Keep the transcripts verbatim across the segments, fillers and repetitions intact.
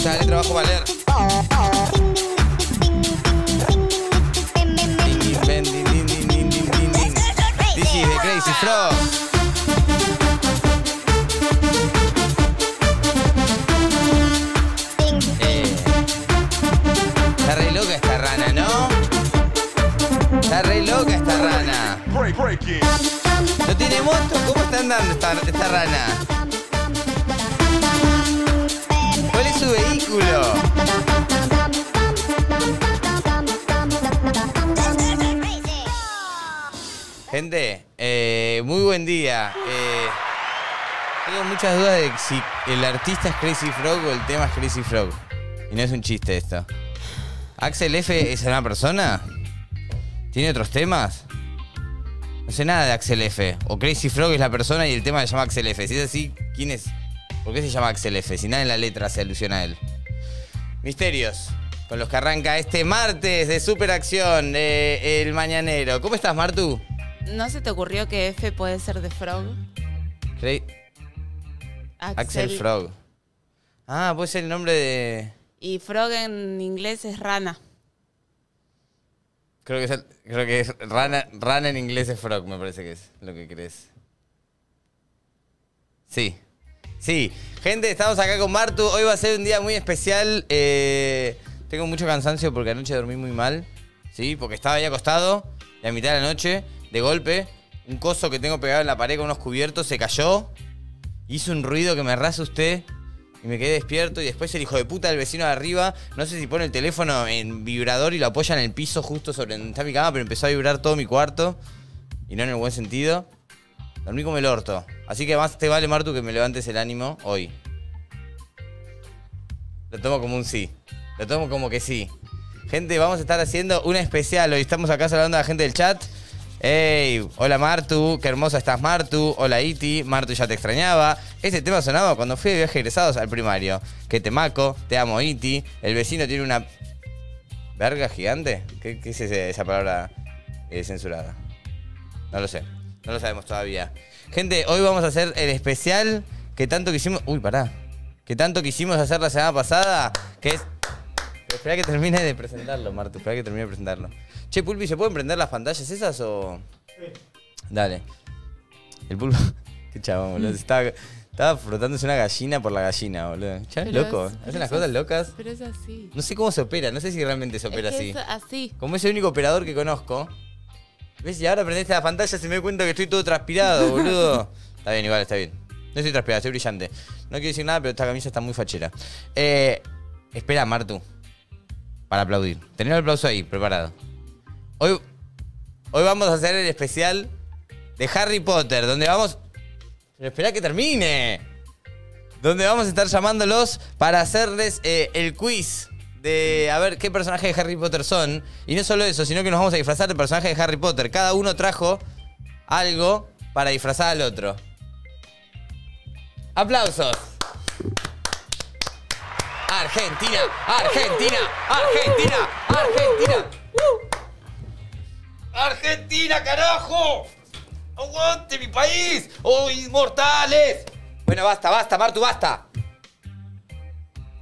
Zaira. ¿Ustedes qué trabajo va a leer? This is the Crazy Frog. ¿No tiene moto? ¿Cómo está andando esta, esta rana? ¿Cuál es su vehículo? Gente, eh, muy buen día. Eh, tengo muchas dudas de si el artista es Crazy Frog o el tema es Crazy Frog. Y no es un chiste esto. ¿Axel F es una persona? ¿Tiene otros temas? No sé nada de Axel F. O Crazy Frog es la persona y el tema se llama Axel F. Si es así, ¿quién es? ¿Por qué se llama Axel F? Si nada en la letra se alusiona a él. Misterios, con los que arranca este martes de Superacción, de El Mañanero. ¿Cómo estás, Martu? ¿No se te ocurrió que F puede ser de Frog? Cray... Axel... Axel Frog. Ah, puede ser el nombre de... Y Frog en inglés es rana. Creo que es, creo que es rana, rana en inglés es frog, me parece que es lo que crees. Sí, sí. Gente, estamos acá con Martu. Hoy va a ser un día muy especial. Eh, tengo mucho cansancio porque anoche dormí muy mal. Sí, porque estaba ahí acostado, la mitad de la noche, de golpe. Un coso que tengo pegado en la pared con unos cubiertos se cayó. Hizo un ruido que me reasusté. Y me quedé despierto y después el hijo de puta del vecino de arriba, no sé si pone el teléfono en vibrador y lo apoya en el piso justo sobre donde está mi cama, pero empezó a vibrar todo mi cuarto. Y no en el buen sentido. Dormí como el orto. Así que más te vale, Martu, que me levantes el ánimo hoy. Lo tomo como un sí. Lo tomo como que sí. Gente, vamos a estar haciendo una especial. Hoy estamos acá saludando a la gente del chat. Hey, hola Martu, qué hermosa estás Martu, hola Iti, Martu ya te extrañaba. Este tema sonaba cuando fui de viaje egresados al primario. Que te maco, te amo Iti, el vecino tiene una... ¿Verga gigante? ¿Qué, qué es ese, esa palabra eh, censurada? No lo sé, no lo sabemos todavía. Gente, hoy vamos a hacer el especial que tanto quisimos... Uy, pará. Que tanto quisimos hacer la semana pasada, que es... Espera que termine de presentarlo, Martu, espera que termine de presentarlo. Che, Pulpi, ¿se pueden prender las pantallas esas o...? Sí. Dale. El Pulpo... Qué chabón, boludo. Estaba, estaba frotándose una gallina por la gallina, boludo. Chaval, loco. Es, Hacen las cosas locas. Pero es así. No sé cómo se opera. No sé si realmente se opera es que así. Es así. Como es el único operador que conozco. ¿Ves? Y ahora prendiste las pantallas y me doy cuenta que estoy todo transpirado, boludo. Está bien, igual, está bien. No estoy transpirado, estoy brillante. No quiero decir nada, pero esta camisa está muy fachera. Eh, espera, Martu. Para aplaudir. Tenés el aplauso ahí, preparado. Hoy, hoy vamos a hacer el especial de Harry Potter, donde vamos... Pero esperá que termine. Donde vamos a estar llamándolos para hacerles eh, el quiz de a ver qué personajes de Harry Potter son. Y no solo eso, sino que nos vamos a disfrazar de personajes de Harry Potter. Cada uno trajo algo para disfrazar al otro. ¡Aplausos! ¡Argentina! ¡Argentina! ¡Argentina! ¡Argentina! ¡Argentina, carajo! ¡Aguante mi país! ¡Oh, inmortales! Bueno, basta, basta, Martu, basta.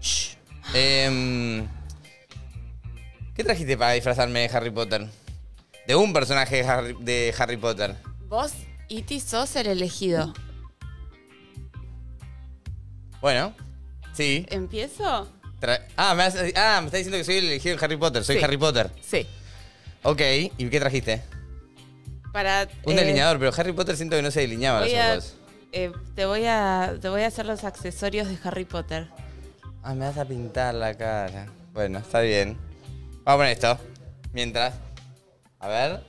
Shh. Eh, ¿Qué trajiste para disfrazarme de Harry Potter? De un personaje de Harry, de Harry Potter. Vos, Iti, sos el elegido. Bueno, sí. ¿Empiezo? Tra ah, me hace, ah, me está diciendo que soy el elegido de Harry Potter. Soy sí. Harry Potter. Sí. Ok, ¿y qué trajiste? Para, un eh, delineador, pero Harry Potter siento que no se delineaba. Voy a, eh, te, voy a, te voy a hacer los accesorios de Harry Potter. Ah, me vas a pintar la cara. Bueno, está bien. Vamos a poner esto. Mientras. A ver.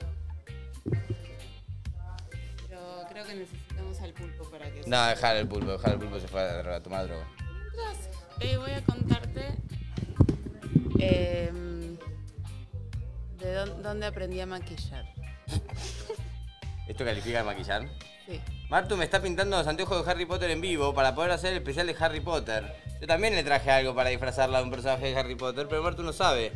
Pero creo que necesitamos al pulpo para que... No, dejar el pulpo, dejar el pulpo se fue a tomar droga. Mientras, eh, voy a contarte... Eh, ¿De dónde aprendí a maquillar? ¿Esto califica de maquillar? Sí. Martu me está pintando los anteojos de Harry Potter en vivo para poder hacer el especial de Harry Potter. Yo también le traje algo para disfrazarla de un personaje de Harry Potter, pero Martu no sabe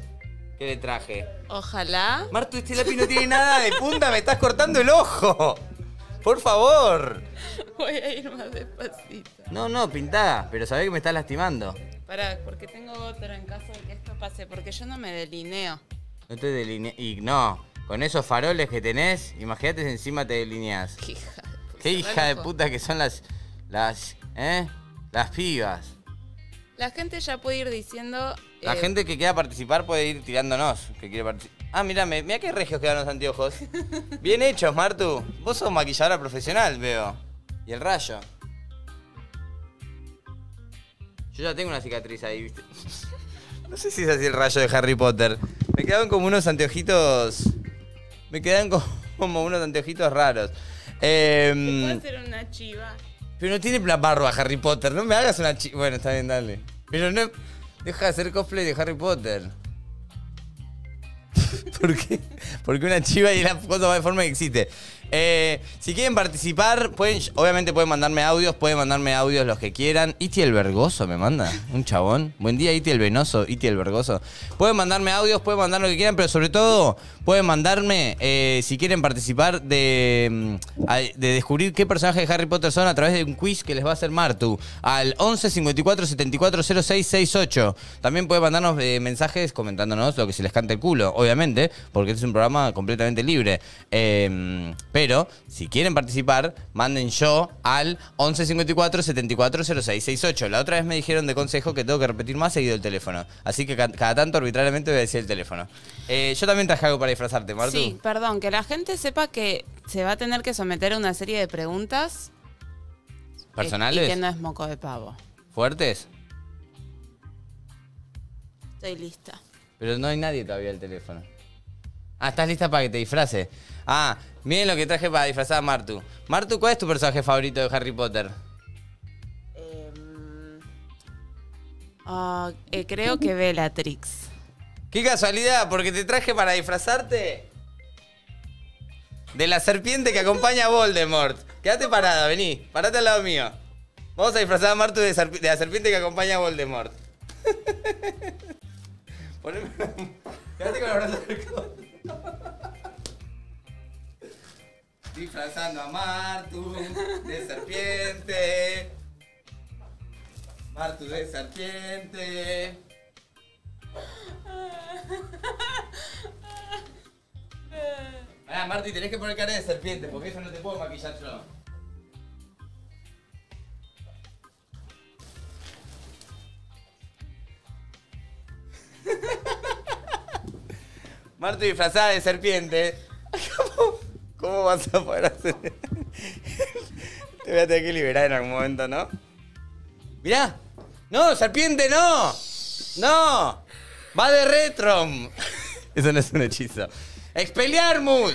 qué le traje. Ojalá. Martu, este lápiz no tiene nada de punta, me estás cortando el ojo. ¡Por favor! Voy a ir más despacito. No, no, pintada. Pero sabés que me estás lastimando. Pará, porque tengo otra en caso de que esto pase. Porque yo no me delineo. No te delineo. Y no, con esos faroles que tenés, imagínate si encima te delineás. Qué hija de puta. Qué hija de puta que son las... Las... ¿Eh? Las pibas. La gente ya puede ir diciendo... La eh... gente que quiera participar puede ir tirándonos. Que quiere participar. Ah, mirá, mirá qué regios quedan los anteojos. Bien hechos, Martu. Vos sos maquilladora profesional, veo. Y el rayo. Yo ya tengo una cicatriz ahí, ¿viste? No sé si es así el rayo de Harry Potter. Me quedaron como unos anteojitos... Me quedan como unos anteojitos raros. Eh... ¿Te puedo hacer una chiva? Pero no tiene la barba Harry Potter, no me hagas una chica. Bueno, está bien, dale. Pero no... Deja de hacer cosplay de Harry Potter. ¿Por qué? Porque una chiva y la cosa de forma que existe. Eh, si quieren participar, pueden, obviamente pueden mandarme audios, pueden mandarme audios los que quieran. Iti el Vergoso me manda, un chabón. Buen día, Iti el Venoso, Iti el Vergoso. Pueden mandarme audios, pueden mandar lo que quieran, pero sobre todo pueden mandarme, eh, si quieren participar, de, de descubrir qué personajes de Harry Potter son a través de un quiz que les va a hacer Martu al once cincuenta y cuatro setenta y cuatro cero seis sesenta y ocho. También pueden mandarnos eh, mensajes comentándonos lo que se les canta el culo, obviamente, porque este es un programa completamente libre. Eh, Pero, si quieren participar, manden yo al once cincuenta y cuatro setenta y cuatro cero seis sesenta y ocho. La otra vez me dijeron de consejo que tengo que repetir más seguido el teléfono. Así que cada, cada tanto arbitrariamente voy a decir el teléfono. Eh, yo también traje algo para disfrazarte, Martu. Sí, perdón, que la gente sepa que se va a tener que someter a una serie de preguntas. ¿Personales? Y que no es moco de pavo. ¿Fuertes? Estoy lista. Pero no hay nadie todavía al teléfono. Ah, ¿estás lista para que te disfraces? Ah, miren lo que traje para disfrazar a Martu. Martu, ¿cuál es tu personaje favorito de Harry Potter? Eh, uh, eh, creo que Bellatrix. ¡Qué casualidad! Porque te traje para disfrazarte de la serpiente que acompaña a Voldemort. Quédate parada, vení. Parate al lado mío. Vamos a disfrazar a Martu de, serp de la serpiente que acompaña a Voldemort. Poneme... Quédate con el brazo del codo. Disfrazando a Martu de serpiente. Martu de serpiente. Pará, Martu, tenés que poner cara de serpiente porque eso no te puedo maquillar yo. Martu disfrazada de serpiente. ¿Cómo vas a poder hacer? Te voy a tener que liberar en algún momento, ¿no? Mirá. No, serpiente, no. No. Va de retrom. Eso no es un hechizo. Expelliarmus.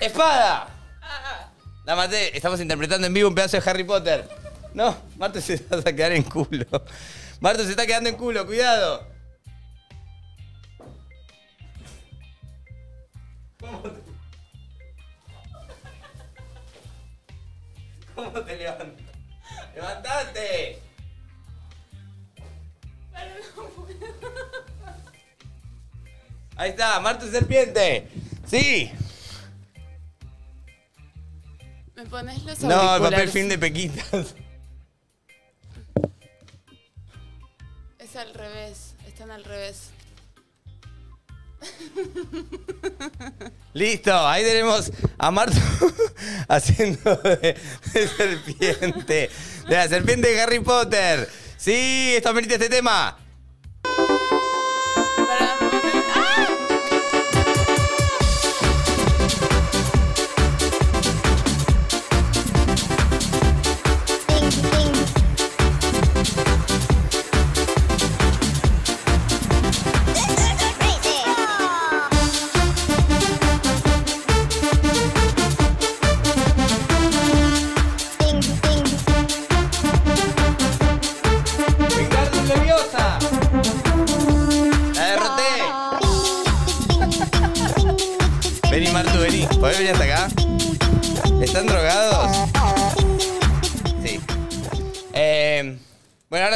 Espada. La maté. Estamos interpretando en vivo un pedazo de Harry Potter. No, Martu se va a quedar en culo. Martu se está quedando en culo, cuidado. ¿Cómo? ¿Cómo te levantas? ¡Levantate! Pero no puedo. Ahí está, Martu serpiente. ¡Sí! ¿Me pones los auriculares? No, el papel fin de pequitas. Es al revés, están al revés. Listo, ahí tenemos a Martu haciendo de, de serpiente, de la serpiente de Harry Potter. Sí, esto merece este tema.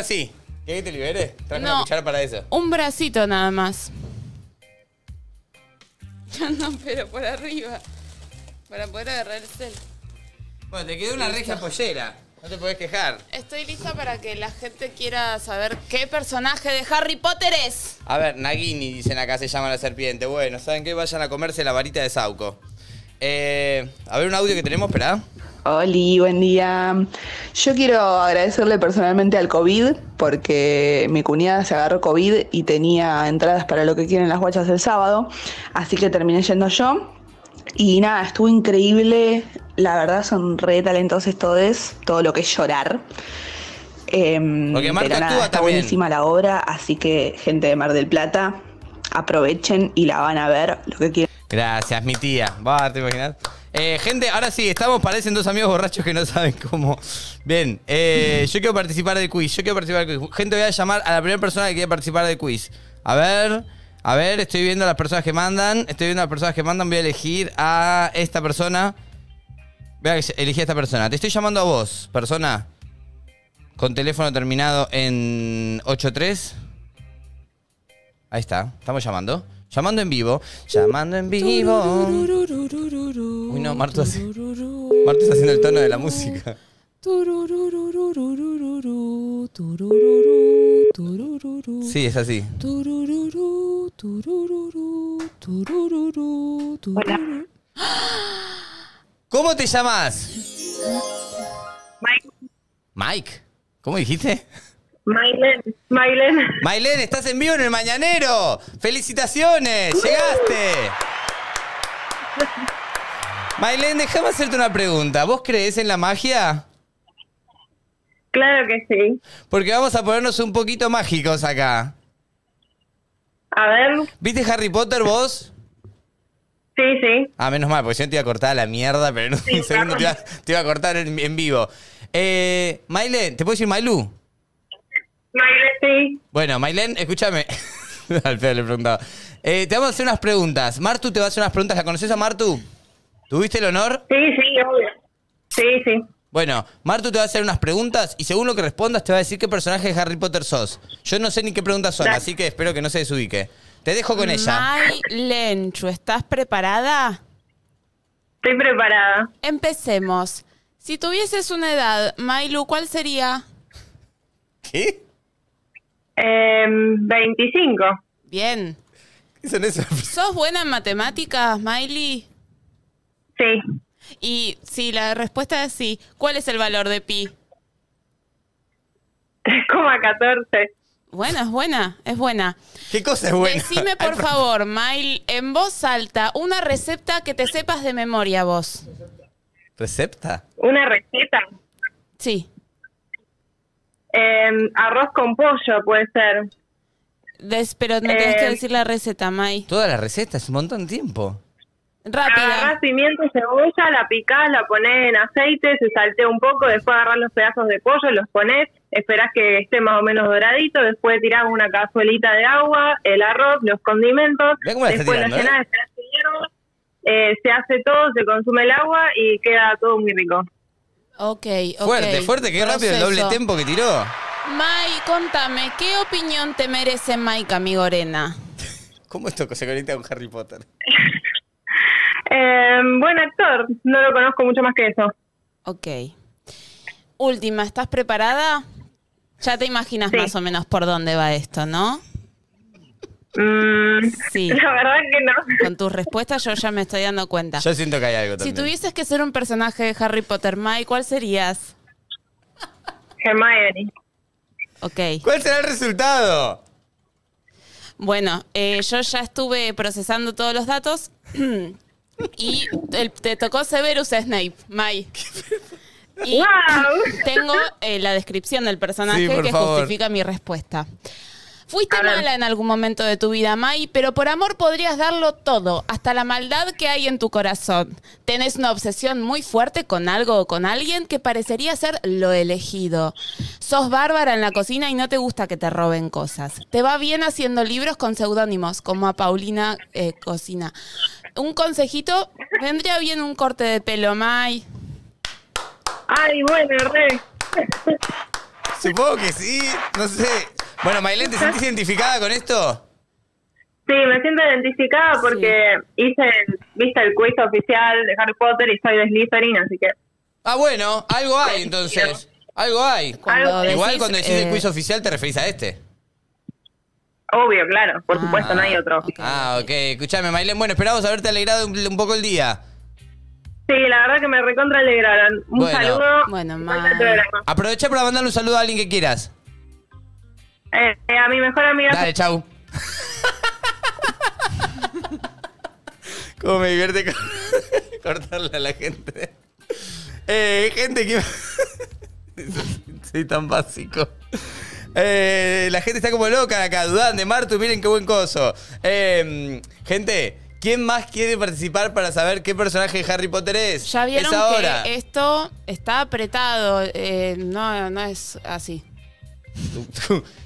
Sí, ¿quieres que te libere? Trae no, una cuchara para eso. Un bracito nada más. No, pero por arriba. Para poder agarrar el cel. Bueno, te quedó una regia pollera. No te podés quejar. Estoy lista para que la gente quiera saber qué personaje de Harry Potter es. A ver, Nagini, dicen acá, se llama la serpiente. Bueno, ¿saben qué? Vayan a comerse la varita de Sauco. Eh, a ver un audio que tenemos, esperá. Oli, buen día. Yo quiero agradecerle personalmente al COVID, porque mi cuñada se agarró COVID y tenía entradas para lo que quieren las guachas el sábado, así que terminé yendo yo. Y nada, estuvo increíble. La verdad, son re talentosos todos, todo lo que es llorar. Eh, porque Marta pero nada, actúa está también. Buenísima la obra, así que gente de Mar del Plata, aprovechen y la van a ver lo que quieran. Gracias, mi tía. Va, te imaginas. Eh, gente, ahora sí, estamos, parecen dos amigos borrachos que no saben cómo. Bien, eh, yo quiero participar del quiz, yo quiero participar del quiz. Gente, voy a llamar a la primera persona que quiere participar del quiz. A ver, a ver, estoy viendo a las personas que mandan, estoy viendo a las personas que mandan, voy a elegir a esta persona. Voy a elegir a esta persona. Te estoy llamando a vos, persona, con teléfono terminado en ochenta y tres. Ahí está, estamos llamando. Llamando en vivo. Llamando en vivo. Uy, no, Martu hace... Martu está haciendo el tono de la música. Sí, es así. Hola. ¿Cómo te llamas? Mike. Mike. ¿Cómo dijiste? Maylen, Maylen. Maylen, estás en vivo en El Mañanero. ¡Felicitaciones! Uh. ¡Llegaste! Maylen, déjame hacerte una pregunta. ¿Vos creés en la magia? Claro que sí. Porque vamos a ponernos un poquito mágicos acá. A ver. ¿Viste Harry Potter vos? Sí, sí. Ah, menos mal, porque yo te iba a cortar a la mierda, pero en un sí, segundo claro. te, iba, te iba a cortar en, en vivo. Eh, Maylen, ¿te puedo decir Mailú? Maylen, sí. Bueno, Maylen, escúchame. Al pedo le preguntaba. Eh, te vamos a hacer unas preguntas. Martu te va a hacer unas preguntas. ¿La conoces a Martu? ¿Tuviste el honor? Sí, sí, obvio. Sí, sí. Bueno, Martu te va a hacer unas preguntas y según lo que respondas te va a decir qué personaje de Harry Potter sos. Yo no sé ni qué preguntas son, así que espero que no se desubique. Te dejo con ella. Maylen, ¿estás preparada? Estoy preparada. Empecemos. Si tuvieses una edad, Mailu, ¿cuál sería? ¿Qué? Eh, veinticinco. Bien. ¿Qué son esas? ¿Sos buena en matemáticas, Miley? Sí. Y si la respuesta es sí, ¿cuál es el valor de pi? tres coma catorce. Buena, es buena, es buena. ¿Qué cosa es buena? Decime, por favor, Miley, en voz alta, una receta que te sepas de memoria vos. ¿Receta? ¿Una receta? Sí. Eh, arroz con pollo, puede ser. Des, pero no eh, tenés que decir la receta, May. Todas las recetas, es un montón de tiempo. Rápida. Agarrás pimiento, cebolla, la picás, la ponés en aceite, se saltea un poco, después agarrás los pedazos de pollo, los ponés, esperás que esté más o menos doradito, después tirás una cazuelita de agua, el arroz, los condimentos, después lo llenás, esperás que hierva, eh, se hace todo, se consume el agua y queda todo muy rico. Ok, ok. Fuerte, fuerte, qué rápido el doble tempo que tiró. May, contame, ¿qué opinión te merece Mike Amigorena? ¿Cómo esto se conecta con Harry Potter? eh, buen actor, no lo conozco mucho más que eso. Ok. Última, ¿estás preparada? Ya te imaginas sí. más o menos por dónde va esto, ¿no? Mm, sí. La verdad que no. Con tus respuestas yo ya me estoy dando cuenta. Yo siento que hay algo también. Si tuvieses que ser un personaje de Harry Potter, Mike, ¿cuál serías? Hermione. Ok. ¿Cuál será el resultado? Bueno, eh, yo ya estuve procesando todos los datos y te, te tocó Severus Snape, Mike. Y wow. tengo eh, la descripción del personaje sí, que favor. justifica mi respuesta. Fuiste mala en algún momento de tu vida, May, pero por amor podrías darlo todo, hasta la maldad que hay en tu corazón. Tenés una obsesión muy fuerte con algo o con alguien que parecería ser lo elegido. Sos bárbara en la cocina y no te gusta que te roben cosas. Te va bien haciendo libros con seudónimos, como a Paulina eh, Cocina. Un consejito, vendría bien un corte de pelo, May. Ay, bueno, re. Supongo que sí, no sé. Bueno, Maylen, ¿te sentís identificada con esto? Sí, me siento identificada porque sí. hice el, viste el quiz oficial de Harry Potter y soy de Slytherin, así que... Ah, bueno, algo hay entonces. Algo hay. Cuando Igual decís, cuando decís eh... el quiz oficial te referís a este. Obvio, claro. Por ah, supuesto, no hay otro oficial. Ah, ok. Escuchame, Maylén. Bueno, esperamos haberte alegrado un, un poco el día. Sí, la verdad que me recontra alegraron. Un bueno. saludo. Bueno, aprovecha para mandarle un saludo a alguien que quieras. Eh, eh, a mi mejor amiga. Dale, chau. Cómo me divierte cortarle a la gente. Eh, gente que... Soy tan básico. Eh, la gente está como loca acá, dudan de Martu, miren qué buen coso. Eh, gente, ¿quién más quiere participar para saber qué personaje de Harry Potter es? Ya vieron es ahora. que esto está apretado, eh, no, no es así.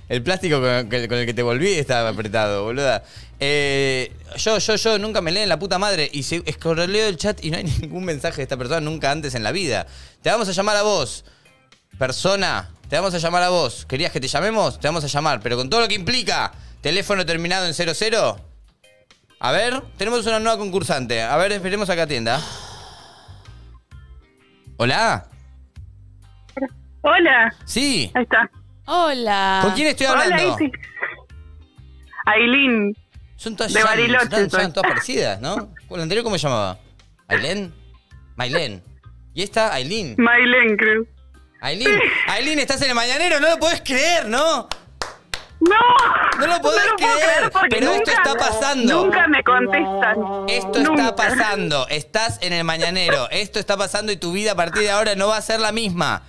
El plástico con el que te volví estaba apretado, boluda. Eh, yo, yo, yo, nunca me leen la puta madre. Y se escorreleo el chat y no hay ningún mensaje de esta persona nunca antes en la vida. Te vamos a llamar a vos, persona. Te vamos a llamar a vos. ¿Querías que te llamemos? Te vamos a llamar. Pero con todo lo que implica. Teléfono terminado en cero cero. A ver, tenemos una nueva concursante. A ver, esperemos a que atienda. ¿Hola? Hola. Sí. Ahí está. Hola. ¿Con quién estoy hablando? Hola, Ailín. Son todas de Bariloche. Son todas parecidas, ¿no? ¿La anterior cómo se llamaba? ¿Ailén? Maylén. ¿Y esta? Ailín. Maylén, creo. Ailín, sí. Ailín, estás en el mañanero, no lo podés creer, ¿no? No, no lo podés no lo creer, creer pero nunca, esto está pasando. Nunca me contestan. Esto nunca. está pasando, estás en el mañanero, esto está pasando y tu vida a partir de ahora no va a ser la misma.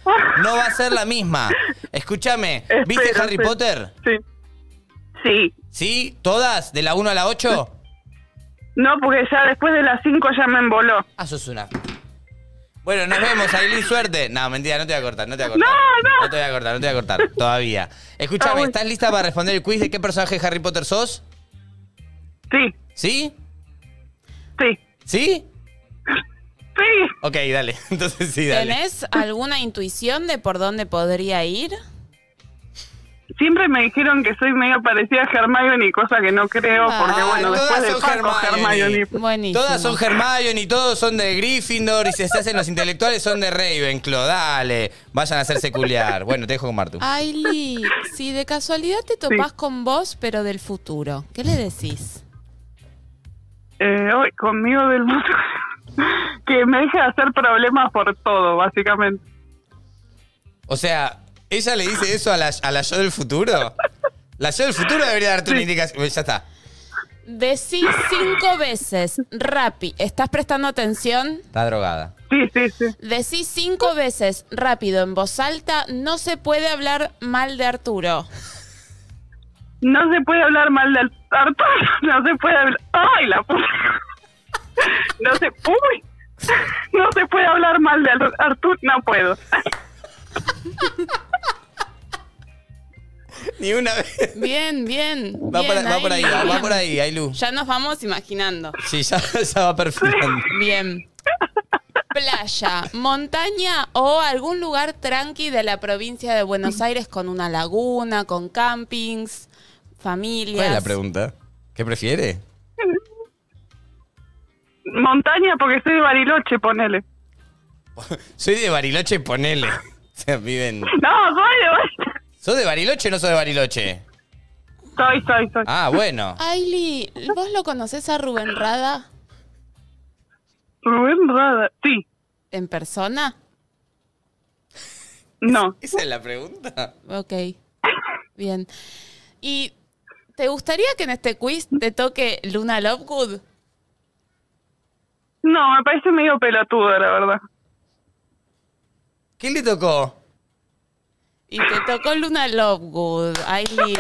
No va a ser la misma. Escúchame, ¿viste Espero, Harry sí. Potter? Sí. Sí. ¿Sí? ¿Todas? ¿De la uno a la ocho? No, porque ya después de las cinco ya me emboló. Ah, sos una... Bueno, nos vemos, Ailín, suerte. No, mentira, no te voy a cortar, no te voy a cortar. No, no. No te voy a cortar, no te voy a cortar, todavía. Escúchame, ¿estás lista para responder el quiz de qué personaje de Harry Potter sos? Sí. ¿Sí? Sí. ¿Sí? Sí. Ok, dale, entonces sí, dale. ¿Tenés alguna intuición de por dónde podría ir? Siempre me dijeron que soy medio parecida a Hermione, cosa que no creo, porque ah, bueno, después de Paco, Hermione. Hermione. Todas son Hermione, todos son de Gryffindor, y si se hacen los intelectuales son de Ravenclaw, dale, vayan a hacerse culiar. Bueno, te dejo con Martu. Ailey, si de casualidad te topás sí. con vos, pero del futuro, ¿qué le decís? Eh, hoy, conmigo del futuro, que me deje de hacer problemas por todo, básicamente. O sea... ¿Ella le dice eso a la, a la yo del futuro? La yo del futuro debería darte sí. una indicación. Ya está. Decí cinco veces, Rappi, ¿estás prestando atención? Está drogada. Sí, sí, sí. Decí cinco veces, rápido, en voz alta, no se puede hablar mal de Arturo. No se puede hablar mal de Arturo. No se puede hablar... ¡Ay, la puta! No se... ¡Uy! No se puede hablar mal de Arturo. No puedo. Ni una vez. Bien, bien. Va, bien, por, va por ahí, va, va por ahí, Ailu. Ya nos vamos imaginando. Sí, ya, ya va perfilando. Bien. Playa, montaña o algún lugar tranqui de la provincia de Buenos Aires con una laguna, con campings, familias. ¿Cuál es la pregunta? ¿Qué prefiere? Montaña porque soy de Bariloche, ponele. Soy de Bariloche, ponele. Viven. No, soy de... ¿Sos de Bariloche o no sos de Bariloche? Soy, soy, soy. Ah, bueno. Ailey, ¿vos lo conocés a Rubén Rada? Rubén Rada, sí. ¿En persona? No. ¿Esa es la pregunta? Ok. Bien. ¿Y te gustaría que en este quiz te toque Luna Lovegood? No, me parece medio pelotuda, la verdad. ¿Quién le tocó? Y te tocó Luna Lovegood, Ailey.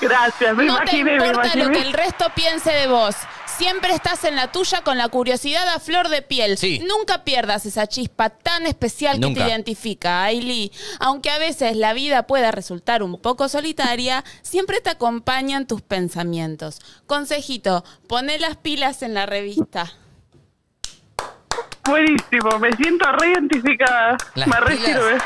Gracias, me no imaginé, te importa me lo que el resto piense de vos. Siempre estás en la tuya con la curiosidad a flor de piel. Sí. Nunca pierdas esa chispa tan especial Nunca. que te identifica, Ailey. Aunque a veces la vida pueda resultar un poco solitaria, siempre te acompañan tus pensamientos. Consejito, poné las pilas en la revista. Buenísimo, me siento re identificada. Las me re pilas. sirve.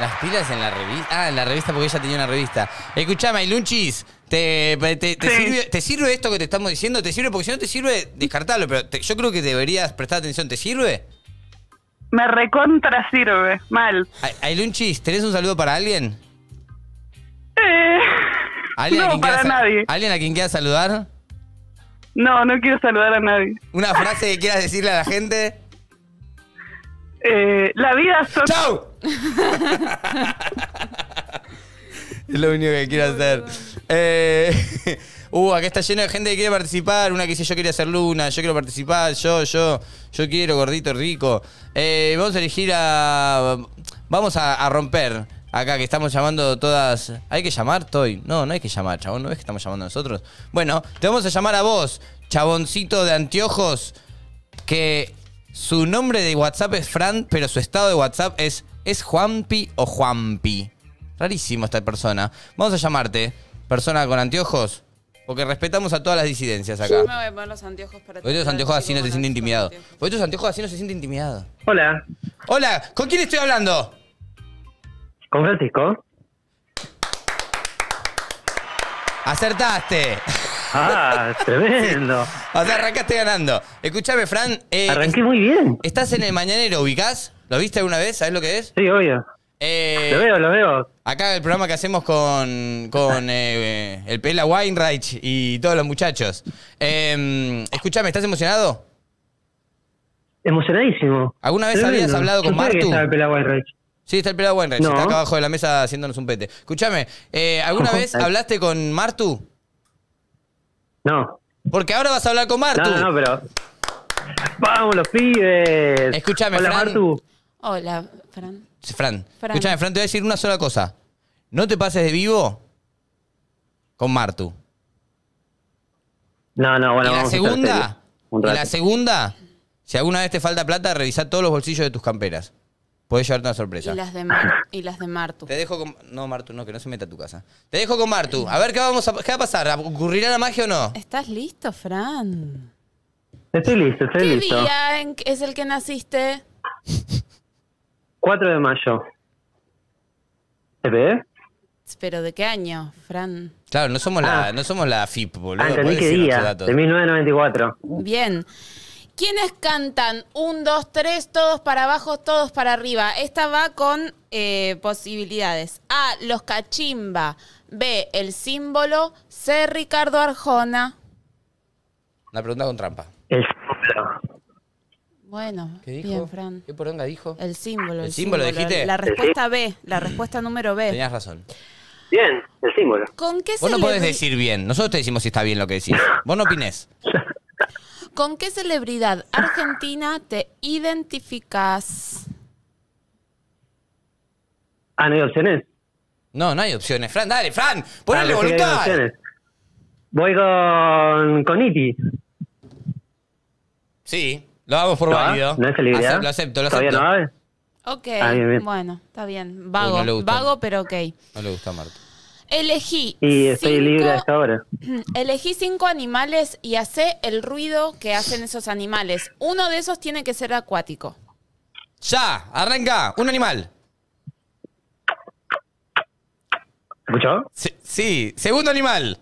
Las pilas en la revista. Ah, en la revista porque ella tenía una revista. Escuchame, Lunchis, ¿te, te, te, sí. sirve, ¿te sirve esto que te estamos diciendo? ¿Te sirve? Porque si no te sirve, descartalo. Pero te, yo creo que deberías prestar atención. ¿Te sirve? Me recontra sirve. Mal. Ay, Lunchis, ¿tenés un saludo para alguien? Eh, ¿Alguien no, para nadie. ¿Alguien a quien quieras saludar? No, no quiero saludar a nadie. ¿Una frase que quieras decirle a la gente? Eh, la vida son... ¡Chau! Es lo único que quiero hacer. Eh, uh, acá está lleno de gente que quiere participar. Una que dice yo quiero hacer Luna, yo quiero participar, yo, yo, yo quiero, gordito, rico. Eh, vamos a elegir a... Vamos a, a romper acá, que estamos llamando todas... ¿Hay que llamar, Toy? No, no hay que llamar, chabón. ¿No ves que estamos llamando nosotros? Bueno, te vamos a llamar a vos, chaboncito de anteojos, que... Su nombre de WhatsApp es Fran, pero su estado de WhatsApp es... ¿Es Juanpi o Juanpi? Rarísimo esta persona. Vamos a llamarte, persona con anteojos, porque respetamos a todas las disidencias acá. Yo me voy a poner los anteojos para ti. Porque tus anteojos así no se siente intimidado. Porque tus anteojos así no se siente intimidado. Hola. Hola, ¿con quién estoy hablando? Con Francisco. Acertaste. Ah, tremendo. O sea, arrancaste ganando. Escúchame, Fran. Eh, Arranqué muy bien. ¿Estás en el mañanero, ubicás? ¿Lo viste alguna vez? ¿Sabés lo que es? Sí, obvio. Eh, lo veo, lo veo. Acá el programa que hacemos con, con eh, el Pela Wainraich y todos los muchachos. Eh, escúchame, ¿estás emocionado? Emocionadísimo. ¿Alguna vez tremendo. Habías hablado con Martu? Está el Pela Wainraich. Sí, está el Pela Wainraich. No. Está acá abajo de la mesa haciéndonos un pete. Escúchame, eh, ¿alguna vez hablaste con Martu? No. Porque ahora vas a hablar con Martu. No, no, pero... ¡Vamos, los pibes! Escúchame, Fran. Hola, Martu. Hola, Fran. Fran. Fran. Escúchame, Fran, te voy a decir una sola cosa. No te pases de vivo con Martu. No, no, bueno, en vamos la segunda, a un rato. En la segunda, si alguna vez te falta plata, revisá todos los bolsillos de tus camperas. Podés llevarte una sorpresa. Y las de, Mar y las de Martu. Te dejo con... No, Martu, no, que no se meta a tu casa. Te dejo con Martu. A ver, ¿qué, vamos a... ¿qué va a pasar? ¿Ocurrirá la magia o no? ¿Estás listo, Fran? Estoy listo, estoy ¿Qué listo. ¿Qué día es el que naciste? cuatro de mayo. ¿Te ve? ¿Pero de qué año, Fran? Claro, no somos, ah. la, no somos la F I P, boludo. Ah, entendí qué día. De mil novecientos noventa y cuatro. Bien. ¿Quiénes cantan? Un, dos, tres, todos para abajo, todos para arriba. Esta va con eh, posibilidades. A, los Cachimba. B, el símbolo. C, Ricardo Arjona. Una pregunta con trampa. El símbolo. Bueno, ¿qué dijo? Bien, Fran. ¿Qué poronga dijo? El símbolo. ¿El, el símbolo, símbolo dijiste? La respuesta B, la respuesta número B. Tenías razón. Bien, el símbolo. ¿Con qué Vos no podés decir bien. Nosotros te decimos si está bien lo que decís. Vos no opinés. ¿Con qué celebridad argentina te identificás? Ah, ¿no hay opciones? No, no hay opciones. Fran, dale, Fran, ponle voluntad. Voy con, con I T I. Sí, lo hago por válido. No es celebridad. Lo acepto, lo acepto. ¿Todavía no? Ok, ah, bien, bien. Bueno, está bien. Vago, Uy, no gusta, vago, pero ok. No le gusta a Marta. Elegí y estoy cinco, libre hasta ahora. Elegí cinco animales y hacé el ruido que hacen esos animales. Uno de esos tiene que ser acuático. Ya, arranca. Un animal. ¿Escuchó? Sí, sí. Segundo animal.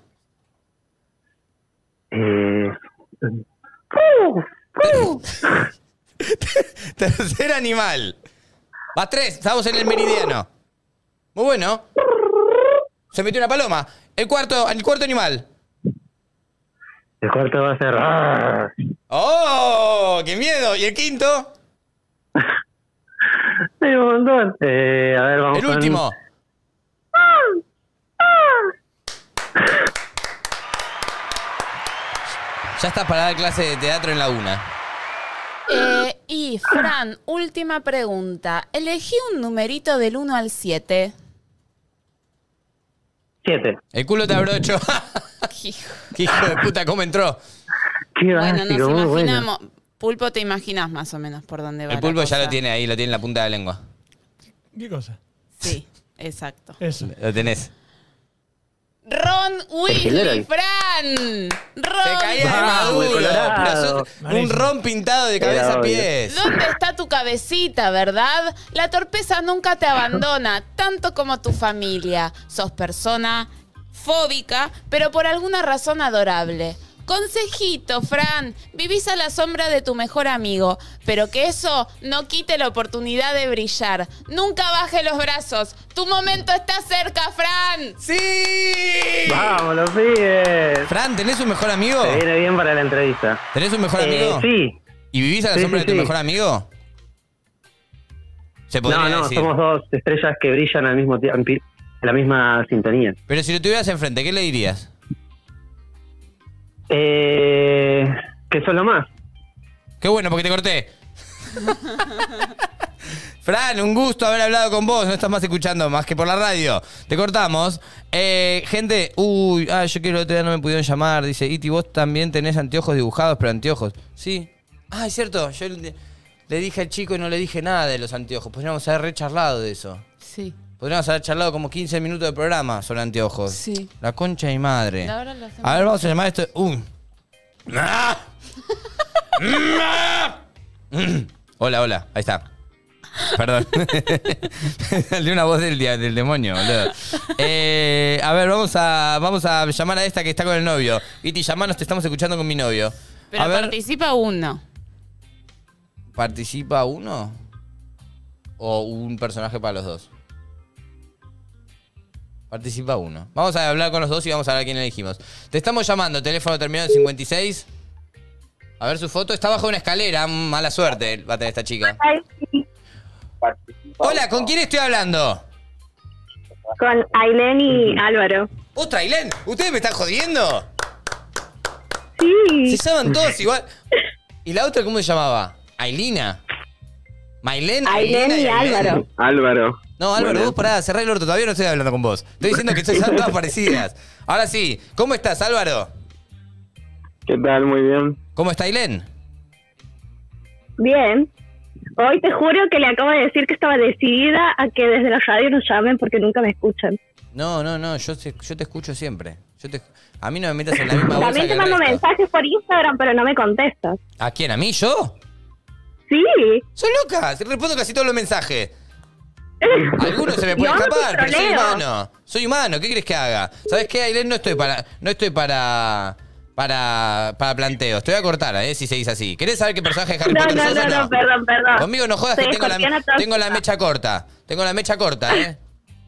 Eh... Uh, uh. Tercer animal. Va tres. Estamos en el meridiano. Muy bueno. Se metió una paloma. El cuarto, el cuarto animal. El cuarto va a ser... ¡Arr! ¡Oh! ¡Qué miedo! ¿Y el quinto? Hay un montón. Eh, a ver, vamos el con... último. Ya estás para dar clase de teatro en la una. Eh, y, Fran, última pregunta. Elegí un numerito del uno al siete... Siete. El culo te abrocho. Qué hijo de puta, ¿cómo entró? Qué bueno, nos imaginamos. Bueno. Pulpo, te imaginas más o menos por dónde va. El pulpo la cosa. Ya lo tiene ahí, lo tiene en la punta de la lengua. ¿Qué cosa? Sí, exacto. Eso. Lo tenés. Ron Weasley, Fran. Ron. Se caía de maduro. Un ron pintado de cabeza a pies. ¿Dónde está tu cabecita, verdad? La torpeza nunca te abandona, tanto como tu familia. Sos persona fóbica, pero por alguna razón adorable. Consejito, Fran, vivís a la sombra de tu mejor amigo, pero que eso no quite la oportunidad de brillar. Nunca baje los brazos. Tu momento está cerca, Fran. ¡Sí! ¡Vamos, los pibes! Fran, ¿tenés un mejor amigo? Te viene bien para la entrevista. ¿Tenés un mejor eh, amigo? Sí. ¿Y vivís a la sí, sombra sí, de tu sí. mejor amigo? ¿Se podría no, no, decir? Somos dos estrellas que brillan al mismo tiempo, en la misma sintonía. Pero si lo tuvieras enfrente, ¿qué le dirías? Eh, que son lo más. Qué bueno, porque te corté. Fran, un gusto haber hablado con vos. No estás más escuchando más que por la radio. Te cortamos. Eh, gente, uy, ah, yo quiero el otro día no me pudieron llamar. Dice, Iti, vos también tenés anteojos dibujados, pero anteojos. Sí. Ah, es cierto. Yo le, le dije al chico y no le dije nada de los anteojos. Podríamos haber recharlado de eso. Sí. Podríamos haber charlado como quince minutos de programa sobre anteojos. Sí. La concha de mi madre. La verdad, la a ver, vamos a llamar esto. Uh. Hola, hola. Ahí está. Perdón. De una voz del, del demonio, boludo. Eh, a ver, vamos a, vamos a llamar a esta que está con el novio. Iti, llamanos, te estamos escuchando con mi novio. Pero a ver, participa uno. ¿Participa uno? ¿O un personaje para los dos? Participa uno. Vamos a hablar con los dos y vamos a ver a quién elegimos. Te estamos llamando. Teléfono terminado en cincuenta y seis. A ver su foto. Está bajo una escalera. Mala suerte va a tener esta chica. Hola, ¿con quién estoy hablando? Con Ailén y Álvaro. ¿Otra Ailén? ¿Ustedes me están jodiendo? Sí. Se llaman todos igual. ¿Y la otra cómo se llamaba? ¿Ailina? ¿Mailén? Ailén y, y Álvaro. Álvaro. No, Álvaro, bueno, vos pará, cerrá el orto, todavía no estoy hablando con vos. Estoy diciendo que son todas parecidas. Ahora sí, ¿cómo estás, Álvaro? ¿Qué tal? Muy bien. ¿Cómo está Ailén? Bien. Hoy te juro que le acabo de decir que estaba decidida a que desde la radio nos llamen porque nunca me escuchan. No, no, no, yo, yo te escucho siempre. Yo te, a mí no me metas en la misma bolsa. También te mando mensajes por Instagram, pero no me contestas. ¿A quién? ¿A mí? ¿Yo? Sí. Soy loca, respondo casi todos los mensajes. Algunos se me pueden no, escapar, pero soy humano. Soy humano, ¿qué crees que haga? ¿Sabes qué, Ailén? No estoy para no estoy para para, para planteos. Te voy a cortar, ¿eh? Si seguís así. ¿Querés saber qué personaje de Harry Potter no, sos no, o no? No, perdón, perdón. Conmigo no jodas, soy que tengo la, tengo la mecha corta. Tengo la mecha corta, ¿eh?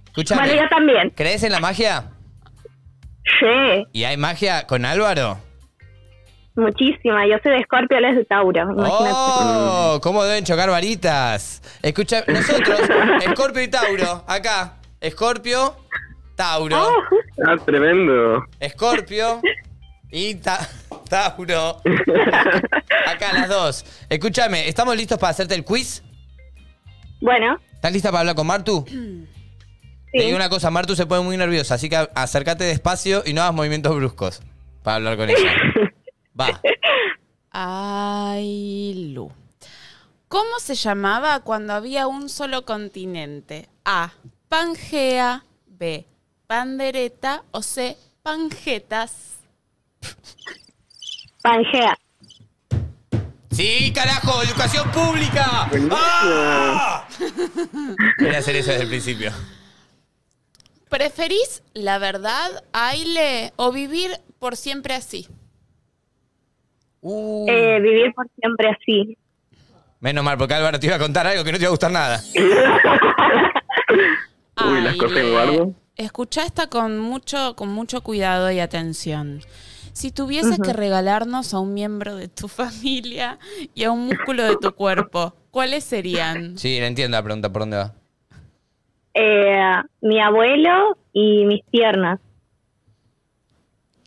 Escuchame. Vale, yo también. ¿Crees en la magia? Sí. ¿Y hay magia con Álvaro? Muchísima, yo soy de Escorpio, él es de Tauro. Imagínate. ¡Oh! ¿Cómo deben chocar varitas? Escucha, nosotros, Escorpio y Tauro, acá. Escorpio, Tauro. Oh. Ah, tremendo. Escorpio y ta Tauro. Acá las dos. Escúchame, ¿estamos listos para hacerte el quiz? Bueno. ¿Estás lista para hablar con Martu? Sí. Te digo una cosa, Martu se pone muy nerviosa, así que acércate despacio y no hagas movimientos bruscos para hablar con ella. Va. Ay, Lu. ¿Cómo se llamaba cuando había un solo continente? A. Pangea. B. Pandereta. O C. Pangetas. Pangea. Sí, carajo, educación pública. ¡Ah! Quería hacer eso desde el principio. ¿Preferís la verdad, Aile, o vivir por siempre así? Uh. Eh, vivir por siempre así. Menos mal, porque Álvaro te iba a contar algo que no te iba a gustar nada. Uy, las cosas guardo. Escuchá esta con mucho, con mucho cuidado y atención. Si tuvieses uh-huh. que regalarnos a un miembro de tu familia y a un músculo de tu cuerpo, ¿cuáles serían? Sí, la entiendo la pregunta, ¿por dónde va? Eh, mi abuelo y mis piernas.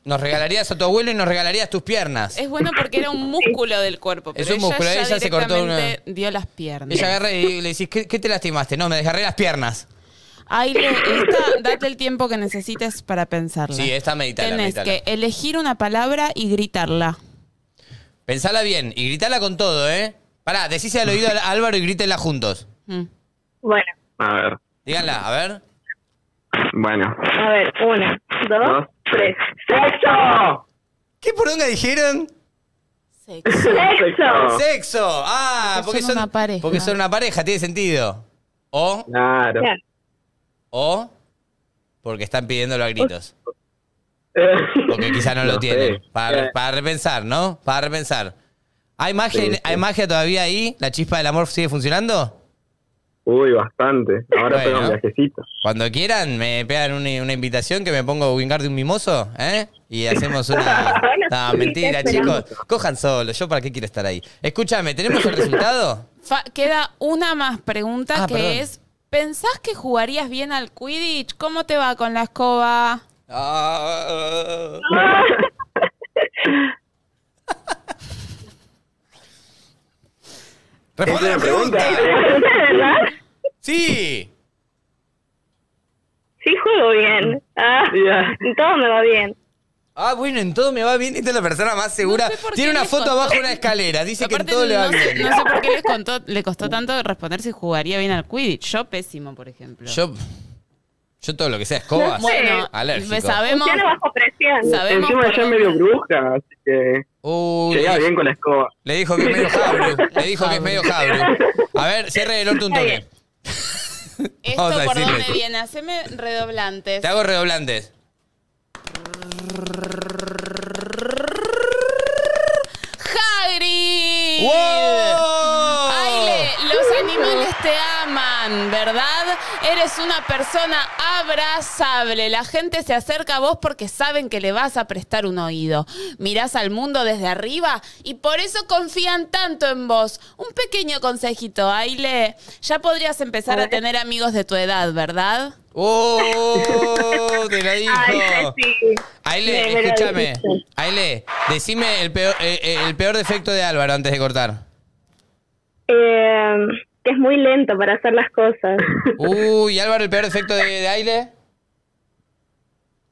Nos regalarías a tu abuelo y nos regalarías tus piernas. Es bueno porque era un músculo del cuerpo. Pero es un ella músculo, ya ella se cortó una... dio las piernas. Ella agarra y le decís, ¿qué, qué te lastimaste? No, me desgarré las piernas. Aile, esta, date el tiempo que necesites para pensarla. Sí, esta meditala. Tienes que elegir una palabra y gritarla. Pensala bien y gritala con todo, ¿eh? Pará, decís al oído a Álvaro y grítenla juntos. Mm. Bueno. A ver. Díganla, a ver. Bueno. A ver, una, dos, dos tres. ¡Sexo! ¿Qué poronga dijeron? Sexo. ¡Sexo! ¡Sexo! Ah, porque, porque son, son una pareja. Porque son una pareja, tiene sentido. O... Claro. O... Porque están pidiéndolo a gritos. Porque quizá no, no lo tienen. Para, para repensar, ¿no? Para repensar. ¿Hay magia, sí, sí. ¿Hay magia todavía ahí? ¿La chispa del amor sigue funcionando? Uy, bastante. Ahora bueno, pegan viajecitos. Cuando quieran, me pegan una, una invitación que me pongo a wingar de un mimoso, ¿eh? Y hacemos una... No, mentira, chicos. Cojan solo. ¿Yo para qué quiero estar ahí? Escúchame, ¿tenemos el resultado? Fa queda una más pregunta ah, que perdón. es... ¿Pensás que jugarías bien al Quidditch? ¿Cómo te va con la escoba? Ah, ah, ah. Responde la pregunta. ¿Verdad? Sí. Sí juego bien. Ah, yeah. En todo me va bien. Ah, bueno, en todo me va bien. Esta es la persona más segura. No sé Tiene una foto contó. abajo de una escalera. Dice Aparte, que en todo no, le va bien. No sé por qué les contó, le costó tanto responder si jugaría bien al Quidditch. Yo pésimo, por ejemplo. Yo, yo todo lo que sea escobas. No sé. Bueno, alérgico. Sabemos, bajo presión. Sabemos Encima yo medio bruja, así que... Uy, llega bien con la escoba. Le dijo que es medio jabru. Le dijo que es medio jabru. A ver, cierre el orto un toque. ¿Esto Vamos por dónde esto. viene? Haceme redoblantes. Te hago redoblantes. Hagrid. ¡Wow! Aile, los animales te aman, ¿verdad? Eres una persona abrazable. La gente se acerca a vos porque saben que le vas a prestar un oído. Mirás al mundo desde arriba y por eso confían tanto en vos. Un pequeño consejito, Aile. Ya podrías empezar a tener amigos de tu edad, ¿verdad? ¡Oh! Te la dijo. Aile, escúchame. Aile, decime el peor, eh, el peor defecto de Álvaro antes de cortar. Eh, que es muy lento para hacer las cosas. Uy, Álvaro, el peor defecto de, de Aile.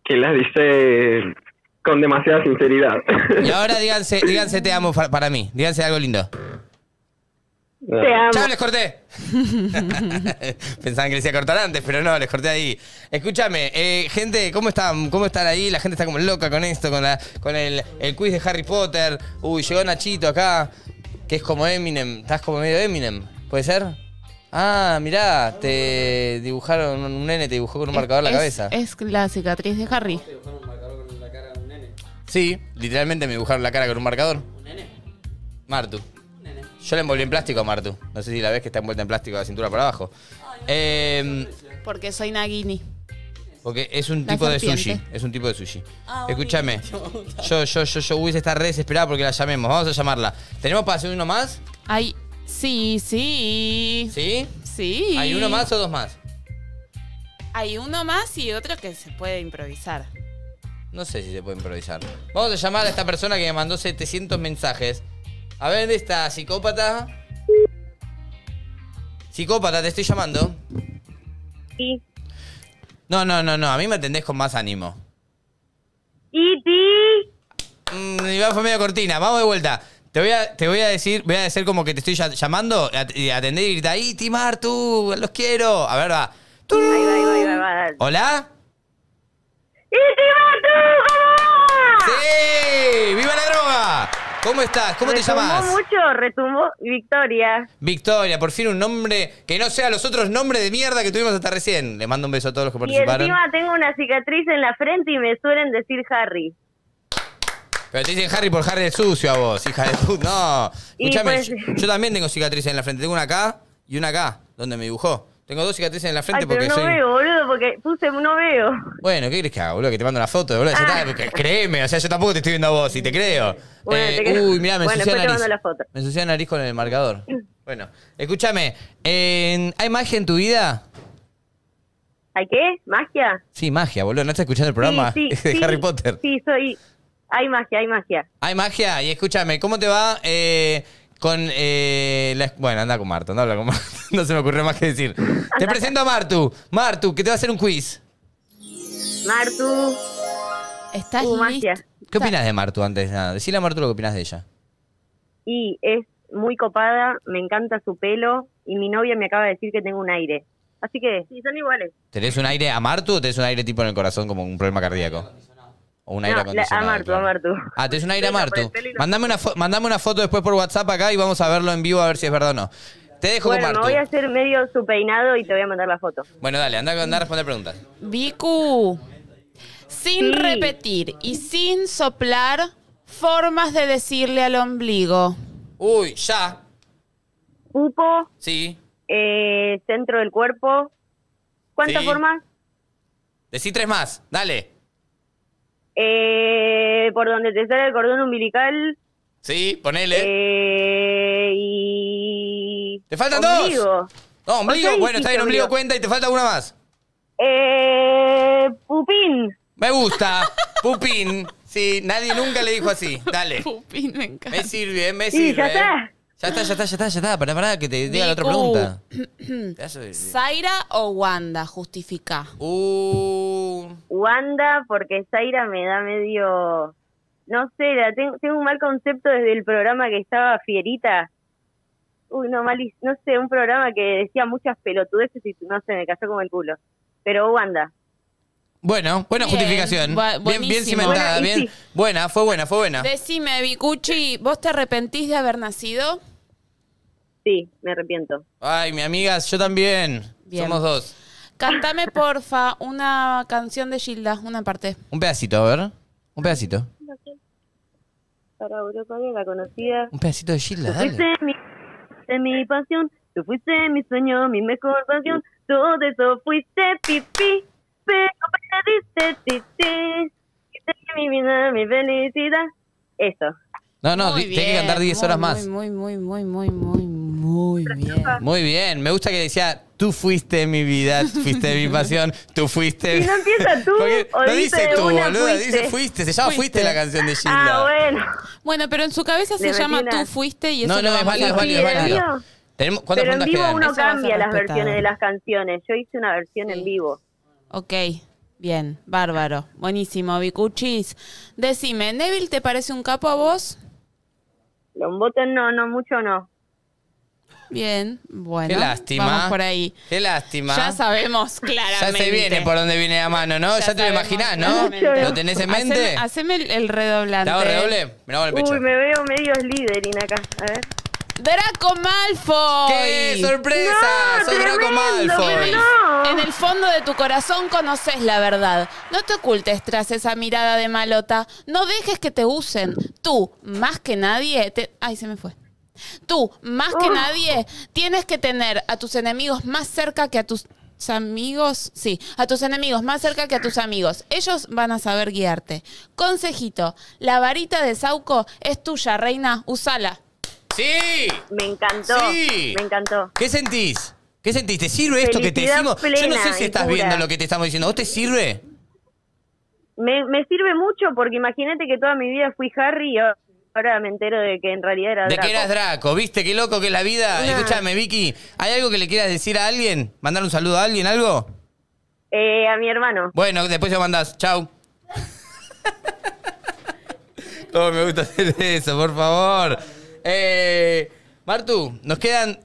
Que las dice con demasiada sinceridad. Y ahora díganse, díganse te amo para mí. Díganse algo lindo. No. Te amo. ¡Chao, les corté! Pensaban que les iba a cortar antes, pero no, les corté ahí. Escúchame, eh, gente, ¿cómo están? ¿Cómo están ahí? La gente está como loca con esto, con, la, con el, el quiz de Harry Potter. Uy, llegó Nachito acá, que es como Eminem. Estás como medio Eminem, ¿puede ser? Ah, mirá, te dibujaron, un nene te dibujó con un marcador en la cabeza. Es la cicatriz de Harry. ¿Te dibujaron un marcador con la cara de un nene? Sí, literalmente me dibujaron la cara con un marcador. ¿Un nene? Martu. Yo la envolví en plástico a Martu. No sé si la ves que está envuelta en plástico de la cintura para abajo. Eh, porque soy Nagini. Porque es un tipo de sushi. Es un tipo de sushi. Ah, Escúchame. Yo, yo, yo, yo, Wiz está re desesperada porque la llamemos. Vamos a llamarla. ¿Tenemos para hacer uno más? Hay... Sí, sí. ¿Sí? Sí. ¿Hay uno más o dos más? Hay uno más y otro que se puede improvisar. No sé si se puede improvisar. Vamos a llamar a esta persona que me mandó setecientos mensajes. A ver, ¿dónde está? ¿Psicópata? Psicópata, te estoy llamando. Sí. No, no, no, no. A mí me atendés con más ánimo. I T I. Mm, y va fue medio cortina. Vamos de vuelta. Te voy a, te voy a decir, voy a decir como que te estoy llamando. Y atendés y grita, I T I, Martu, los quiero. A ver, va. Ahí va, ahí va, ahí va. ¿Hola? I T I, Martu, ¿cómo va? ¡Sí! ¡Viva la droga! ¿Cómo estás? ¿Cómo retumbó te llamás? mucho, retumbó Victoria. Victoria, por fin un nombre que no sea los otros nombres de mierda que tuvimos hasta recién. Le mando un beso a todos los que participaron. Y encima tengo una cicatriz en la frente y me suelen decir Harry. Pero te dicen Harry por Harry el sucio a vos, hija de puta. No, escúchame, pues... yo, yo también tengo cicatrices en la frente. Tengo una acá y una acá, donde me dibujó. Tengo dos cicatrices en la frente. Ay, porque no soy... veo, boludo, porque puse no veo. Bueno, ¿qué crees que haga, boludo? Que te mando una foto, boludo. Ah. Está, créeme, o sea, yo tampoco te estoy viendo a vos y te creo. Bueno, eh, te creo. Uy, mirá, me bueno, ensucié la nariz. La foto. Me ensucié la nariz con el marcador. Bueno, escúchame, eh, ¿hay magia en tu vida? ¿Hay qué? ¿Magia? Sí, magia, boludo. ¿No estás escuchando el programa sí, sí, de sí, Harry Potter? Sí, soy... Hay magia, hay magia. Hay magia. Y escúchame, ¿cómo te va...? Eh... Con, eh, la, bueno, anda con Martu, anda con Martu. No se me ocurrió más que decir. Te presento a Martu. Martu, que te va a hacer un quiz. Martu. ¿Estás uh, magia. ¿Qué opinas de Martu antes de nada? Decile a Martu lo que opinas de ella. Y es muy copada, me encanta su pelo y mi novia me acaba de decir que tengo un aire. Así que sí, son iguales. ¿Tenés un aire a Martu o tenés un aire tipo en el corazón como un problema cardíaco? O un aire no, acondicionado. A Martu, claro. a Martu. Ah, tenés un aire a Martu. Mandame una, fo mandame una foto después por WhatsApp acá y vamos a verlo en vivo a ver si es verdad o no. Te dejo bueno, con Martu. Me voy a hacer medio su peinado y te voy a mandar la foto. Bueno, dale, anda, anda a responder preguntas. Vicu, sin sí. repetir y sin soplar, formas de decirle al ombligo. Uy, ya. Pupo. Sí. Eh, centro del cuerpo. ¿Cuántas sí. formas? Decí tres más, dale. Eh, por donde te sale el cordón umbilical. Sí, ponele. Eh, y... ¿Te faltan ombligo. dos? No, ombligo. Bueno, dijiste, está bien, ombligo cuenta y te falta una más. Eh, pupín. Me gusta. Pupín. Sí, nadie nunca le dijo así. Dale. Pupín, me encanta. Me sirve, me sirve. Sí, ya está. Ya está, ya está, ya está, ya está. Pará, pará, que te diga la otra pregunta. ¿Zaira o Wanda? Justifica. Uh. Wanda, porque Zaira me da medio... No sé, la tengo, tengo un mal concepto desde el programa que estaba Fierita. Uy, no, mal, no sé, un programa que decía muchas pelotudeces y no sé, me cayó como el culo. Pero Wanda. Bueno, buena bien, justificación. Bien, bien cimentada, buena, bien. Sí. Buena, fue buena, fue buena. Decime, Vicucci, ¿vos te arrepentís de haber nacido? Sí, me arrepiento. Ay, mi amiga, yo también. Bien. Somos dos. Cantame, porfa, una canción de Gilda, una parte. Un pedacito, a ver. Un pedacito. Para Europa, la conocida. Un pedacito de Gilda, dale. Tú fuiste mi, de mi pasión, tú fuiste mi sueño, mi mejor pasión. Todo eso fuiste pipí. Pero perdiste, ti, ti, mi vida, mi felicidad. Eso. No, no, tiene que cantar diez horas más. Muy, muy, muy, muy, muy, muy bien. Muy bien, me gusta que decía, tú fuiste mi vida, fuiste mi pasión, tú fuiste... Y no empieza tú, o no dice tú, boluda, dice fuiste, se llama fuiste la canción de Gilda. Ah, bueno. Bueno, pero en su cabeza se llama tú fuiste y eso... No, no, es válido, es válido, es válido. Pero en vivo uno cambia las versiones de las canciones. Yo hice una versión en vivo. Ok, bien, bárbaro. Buenísimo, Vicuchis. Decime, ¿Neville te parece un capo a vos? Lomboto no, no, mucho no. Bien, bueno. Qué lástima. Vamos por ahí. Qué lástima. Ya sabemos claramente. Ya se viene por donde viene la mano, ¿no? Ya, ya te lo imaginás, ¿no? ¿Lo tenés en mente? Haceme, haceme el, el redoblante. ¿Te hago redoble? Me hago el pecho. Uy, me veo medio Slytherin acá. A ver. Draco Malfoy. ¡Qué sorpresa! No, ¡Soy tremendo, Draco Malfoy! No. En el fondo de tu corazón conoces la verdad. No te ocultes tras esa mirada de malota. No dejes que te usen. Tú, más que nadie... Te... Ay, se me fue. Tú, más uh. que nadie, tienes que tener a tus enemigos más cerca que a tus amigos. Sí, a tus enemigos más cerca que a tus amigos. Ellos van a saber guiarte. Consejito, la varita de Sauco es tuya, reina. Usala. Sí. Me encantó. Sí. Me encantó. ¿Qué sentís? ¿Qué sentís? ¿Te sirve esto Felicidad que te decimos? Yo no sé si estás pura. viendo lo que te estamos diciendo. ¿Vos te sirve? Me, me sirve mucho porque imagínate que toda mi vida fui Harry y ahora me entero de que en realidad era Draco. De que eras Draco. ¿Viste qué loco que es la vida? Nah. Escúchame, Vicky. ¿Hay algo que le quieras decir a alguien? ¿Mandar un saludo a alguien? ¿Algo? Eh, a mi hermano. Bueno, después lo mandás. Chau. No, me gusta hacer eso, por favor. Eh, Martu, nos quedan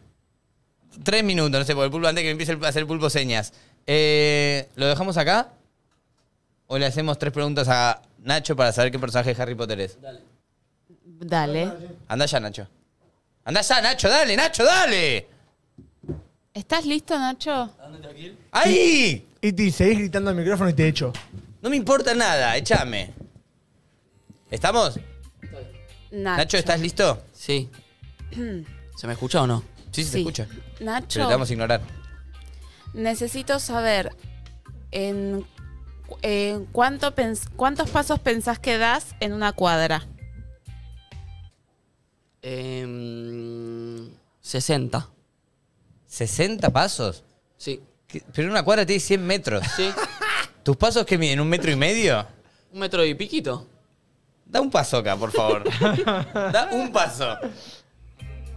tres minutos, no sé, por el pulpo, antes que empiece a hacer pulpo señas. Eh, ¿Lo dejamos acá? ¿O le hacemos tres preguntas a Nacho para saber qué personaje de Harry Potter es? Dale. Dale. Anda ya, Nacho. Anda ya, Nacho, dale, Nacho, dale. ¿Estás listo, Nacho? ¡Ahí! Y te seguís gritando al micrófono y te echo. No me importa nada, échame. ¿Estamos? Nacho. Nacho, ¿estás listo? Sí. ¿Se me escucha o no? Sí, sí, se escucha. Nacho. Pero te vamos a ignorar. Necesito saber en, en cuánto cuántos pasos pensás que das en una cuadra. Eh, sesenta. ¿sesenta pasos? Sí. Pero en una cuadra tiene cien metros. Sí. ¿Tus pasos qué miden? ¿Un metro y medio? Un metro y piquito. Da un paso acá, por favor. Da un paso.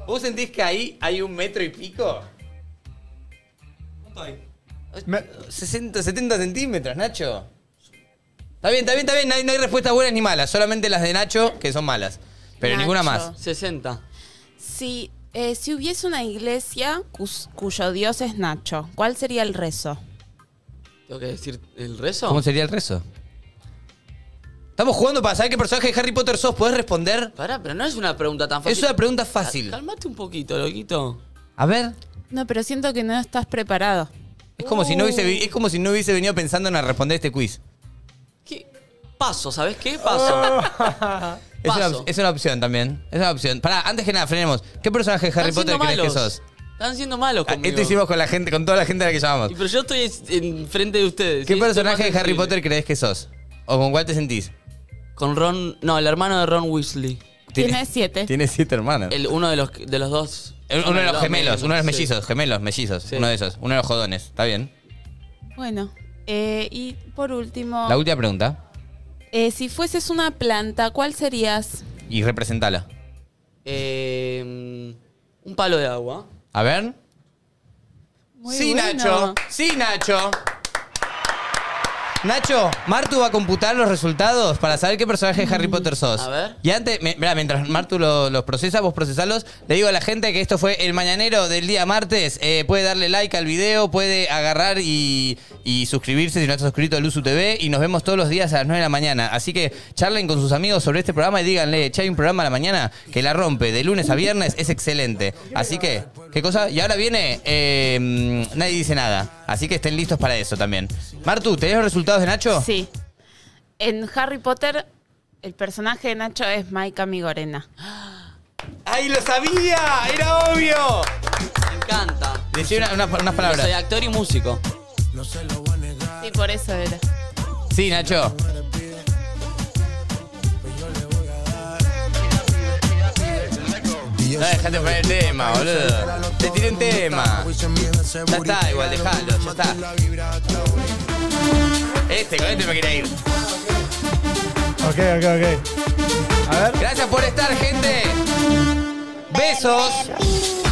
¿Vos sentís que ahí hay un metro y pico? ¿Cuánto hay? sesenta, setenta centímetros, Nacho. Está bien, está bien, está bien. No hay, no hay respuestas buenas ni malas. Solamente las de Nacho, que son malas. Pero Nacho, ninguna más. sesenta. Si Eh, si hubiese una iglesia cu cuyo dios es Nacho, ¿cuál sería el rezo? ¿Tengo que decir el rezo? ¿Cómo sería el rezo? Estamos jugando para saber qué personaje de Harry Potter sos. ¿Podés responder? Pará, pero no es una pregunta tan fácil. Es una pregunta fácil. Cálmate un poquito, loquito. A ver. No, pero siento que no estás preparado. Es como, uh. si no hubiese, es como si no hubiese venido pensando en responder este quiz. ¿Qué? Paso, ¿sabes qué? Paso. es, Paso. Una, es una opción también. Es una opción. Pará, antes que nada, frenemos. ¿Qué personaje de Harry Potter crees que sos? Están siendo malos conmigo. Ah, esto hicimos con la gente, con toda la gente a la que llamamos. Y, pero yo estoy enfrente de ustedes. ¿Qué personaje de Harry Potter crees que sos? ¿O con cuál te sentís? Con Ron... No, el hermano de Ron Weasley. Tiene siete. Tiene siete hermanos. El, uno de los, de los dos. El, uno de los gemelos, uno de los mellizos, sí. gemelos, mellizos, sí. uno de esos, uno de los jodones, ¿está bien? Bueno, eh, y por último... La última pregunta. Eh, si fueses una planta, ¿cuál serías? Y representala. Eh, un palo de agua. A ver. Muy sí, bueno. Nacho. Sí, Nacho. Nacho, Martu va a computar los resultados para saber qué personaje de Harry Potter sos. A ver. Y antes, me, mirá, mientras Martu los lo procesa, vos procesalos. Le digo a la gente que esto fue el mañanero del día martes. Eh, puede darle like al video, puede agarrar y, y suscribirse si no estás suscrito a Luzu T V. Y nos vemos todos los días a las nueve de la mañana. Así que charlen con sus amigos sobre este programa y díganle, che, hay un programa a la mañana que la rompe de lunes a viernes, es excelente. Así que, ¿qué cosa? Y ahora viene, eh, nadie dice nada. Así que estén listos para eso también. Martu, ¿tenés los resultados de Nacho? Sí. En Harry Potter, el personaje de Nacho es Mike Amigorena. ¡Ay, lo sabía! ¡Era obvio! Me encanta. Decí una, una, unas palabras. Soy actor y músico. Sí, por eso era. Sí, Nacho. No, dejate poner el tema, boludo. Te tiré un tema. Ya está, igual, dejalo, ya está. Este, con este me quería ir. Ok, ok, ok. A ver. Gracias por estar, gente. Besos.